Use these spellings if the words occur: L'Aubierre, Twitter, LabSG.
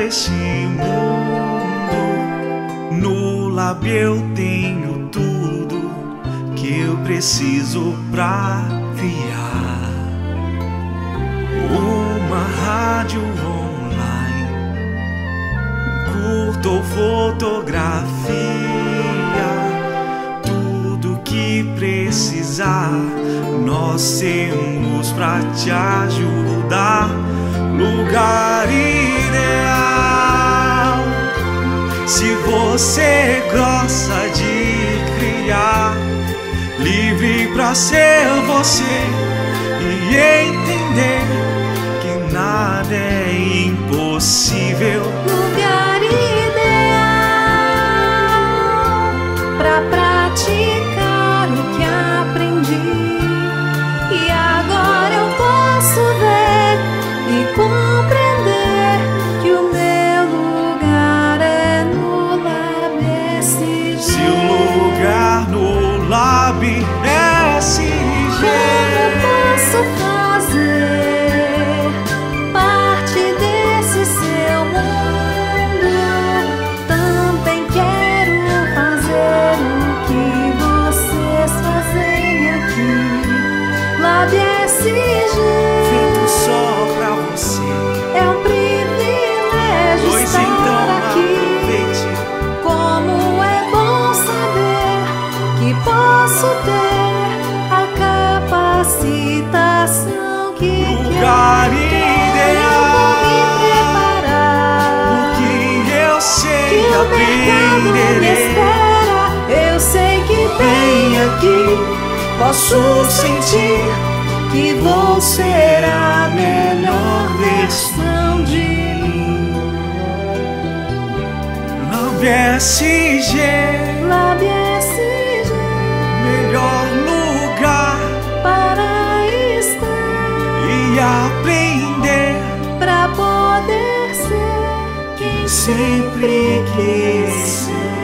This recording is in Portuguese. esse mundo. No L'Aubierre eu tenho tudo que eu preciso pra criar. Uma rádio online, um curto ou fotografia, tudo que precisar nós temos pra te ajudar. Lugar ideal, se você gosta de criar, livre pra ser você e entender que nada é impossível. Lugar ideal pra praticar o que aprendi, e agora eu posso ver e compreender que o meu lugar é no LabSG. Se o lugar no LabSG, eu posso fazer parte desse seu mundo. Também quero fazer o que vocês fazem aqui. LabSG é um privilégio, pois estar então, aqui. Como é bom saber que posso ter a capacitação que lugar quero. Ideal, eu vou me preparar. O que eu sei que o mercado me espera. Eu sei que bem aqui posso sentir que vou ser a melhor versão de mim. LabSG, LabSG, melhor lugar para estar e aprender, pra poder ser quem sempre quis ser.